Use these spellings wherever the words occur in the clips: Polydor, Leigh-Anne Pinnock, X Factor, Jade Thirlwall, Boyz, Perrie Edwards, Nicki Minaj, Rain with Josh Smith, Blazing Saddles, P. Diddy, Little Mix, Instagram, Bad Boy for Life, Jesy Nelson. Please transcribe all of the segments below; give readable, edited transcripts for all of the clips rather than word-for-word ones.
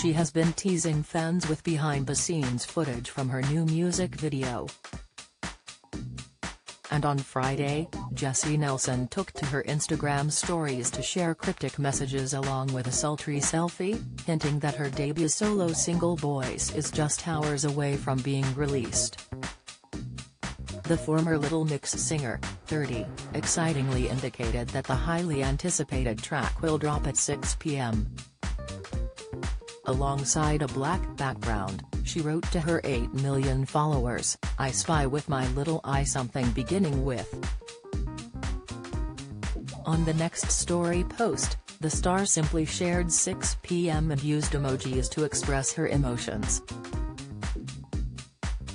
she has been teasing fans with behind-the-scenes footage from her new music video. And on Friday, Jesy Nelson took to her Instagram stories to share cryptic messages along with a sultry selfie, hinting that her debut solo single Boyz is just hours away from being released. The former Little Mix singer, 30, excitingly indicated that the highly anticipated track will drop at 6 p.m. Alongside a black background, she wrote to her 8 million followers, "I spy with my little eye something beginning with." On the next story post, the star simply shared 6 p.m. and used emojis to express her emotions.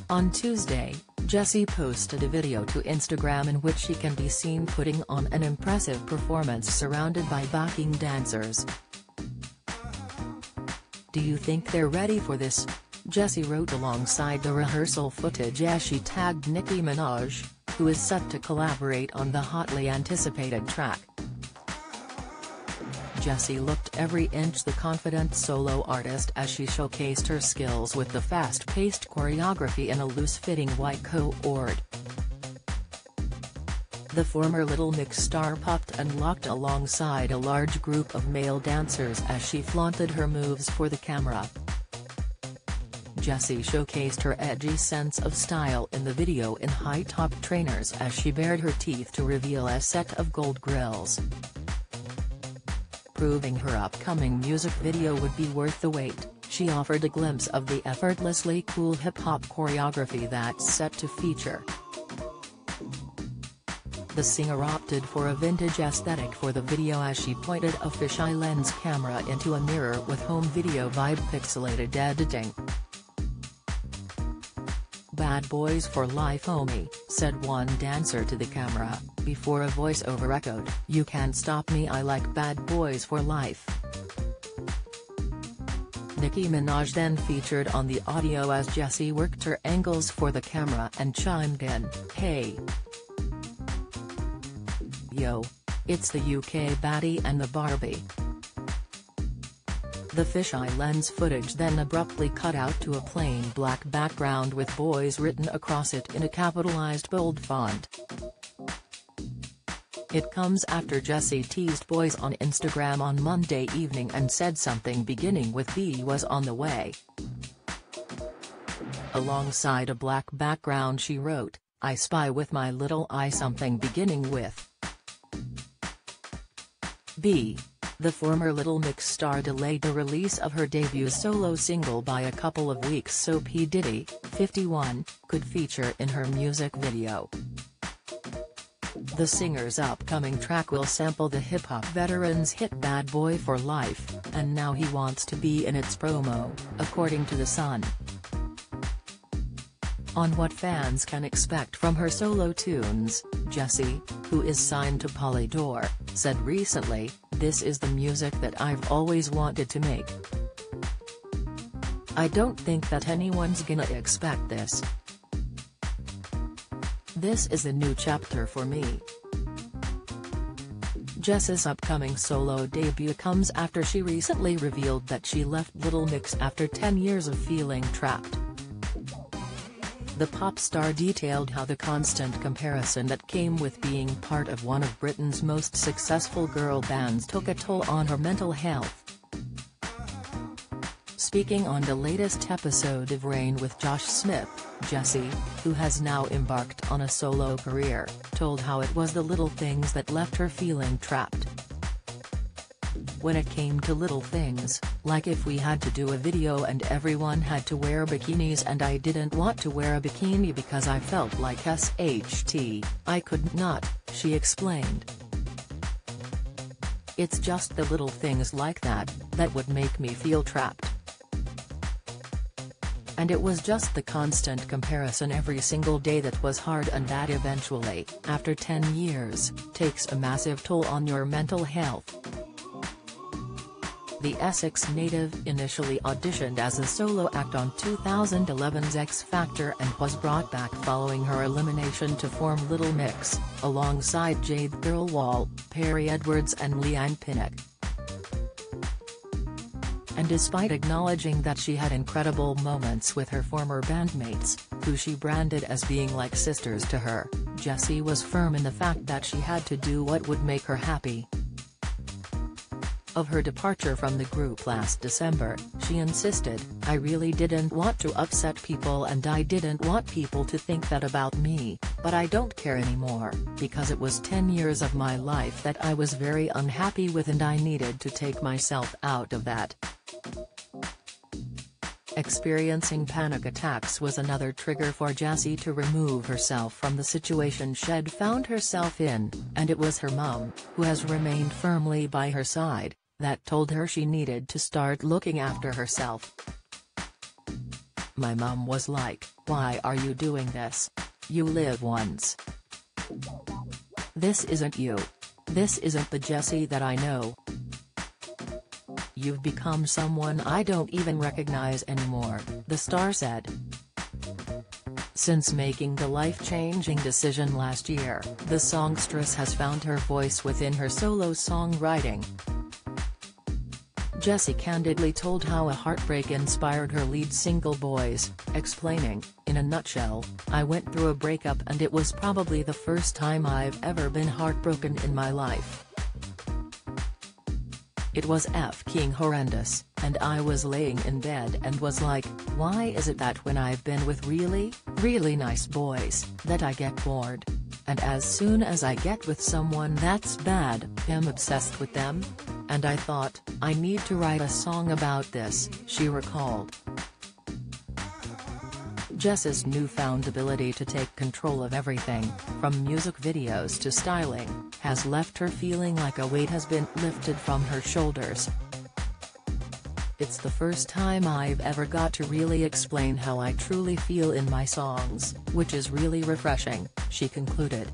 On Tuesday, Jesy posted a video to Instagram in which she can be seen putting on an impressive performance surrounded by backing dancers. "Do you think they're ready for this?" Jesy wrote alongside the rehearsal footage as she tagged Nicki Minaj, who is set to collaborate on the hotly anticipated track. Jesy looked every inch the confident solo artist as she showcased her skills with the fast-paced choreography in a loose-fitting white coat. The former Little Mix star popped and locked alongside a large group of male dancers as she flaunted her moves for the camera. Jesy showcased her edgy sense of style in the video in high-top trainers as she bared her teeth to reveal a set of gold grills, proving her upcoming music video would be worth the wait. She offered a glimpse of the effortlessly cool hip-hop choreography that's set to feature. The singer opted for a vintage aesthetic for the video as she pointed a fisheye lens camera into a mirror with home video vibe pixelated editing. "Bad Boys for Life, homie," said one dancer to the camera, before a voiceover echoed, "You can't stop me, I like Bad Boys for Life." Nicki Minaj then featured on the audio as Jesy worked her angles for the camera and chimed in, "Hey. Yo. It's the UK baddie and the Barbie." The fisheye lens footage then abruptly cut out to a plain black background with Boyz written across it in a capitalized bold font. It comes after Jesy teased Boyz on Instagram on Monday evening and said something beginning with B was on the way. Alongside a black background she wrote, "I spy with my little eye something beginning with B." The former Little Mix star delayed the release of her debut solo single by a couple of weeks so P. Diddy, 51, could feature in her music video. The singer's upcoming track will sample the hip-hop veteran's hit Bad Boy for Life, and now he wants to be in its promo, according to The Sun. On what fans can expect from her solo tunes, Jesy, who is signed to Polydor, said recently, "This is the music that I've always wanted to make. I don't think that anyone's gonna expect this. This is a new chapter for me." Jesy's upcoming solo debut comes after she recently revealed that she left Little Mix after 10 years of feeling trapped. The pop star detailed how the constant comparison that came with being part of one of Britain's most successful girl bands took a toll on her mental health. Speaking on the latest episode of Rain with Josh Smith, Jesy, who has now embarked on a solo career, told how it was the little things that left her feeling trapped. "When it came to little things, like if we had to do a video and everyone had to wear bikinis and I didn't want to wear a bikini because I felt like sht, I could not," she explained. "It's just the little things like that would make me feel trapped. And it was just the constant comparison every single day that was hard, and that eventually, after 10 years, takes a massive toll on your mental health." The Essex native initially auditioned as a solo act on 2011's X Factor and was brought back following her elimination to form Little Mix, alongside Jade Thirlwall, Perrie Edwards and Leigh-Anne Pinnock. and despite acknowledging that she had incredible moments with her former bandmates, who she branded as being like sisters to her, Jesy was firm in the fact that she had to do what would make her happy. Of her departure from the group last December, she insisted, "I really didn't want to upset people and I didn't want people to think that about me, but I don't care anymore, because it was 10 years of my life that I was very unhappy with and I needed to take myself out of that." Experiencing panic attacks was another trigger for Jesy to remove herself from the situation she'd found herself in, and it was her mum, who has remained firmly by her side, that told her she needed to start looking after herself. "My mum was like, why are you doing this? You live once. This isn't you. This isn't the Jesy that I know. You've become someone I don't even recognize anymore," the star said. Since making the life-changing decision last year, the songstress has found her voice within her solo songwriting. Jesy candidly told how a heartbreak inspired her lead single Boyz, explaining, "In a nutshell, I went through a breakup and it was probably the first time I've ever been heartbroken in my life. It was f***ing horrendous, and I was laying in bed and was like, why is it that when I've been with really, really nice boys, that I get bored? And as soon as I get with someone that's bad, I'm obsessed with them? And I thought, I need to write a song about this," she recalled. Jessy's newfound ability to take control of everything, from music videos to styling, has left her feeling like a weight has been lifted from her shoulders. "It's the first time I've ever got to really explain how I truly feel in my songs, which is really refreshing," she concluded.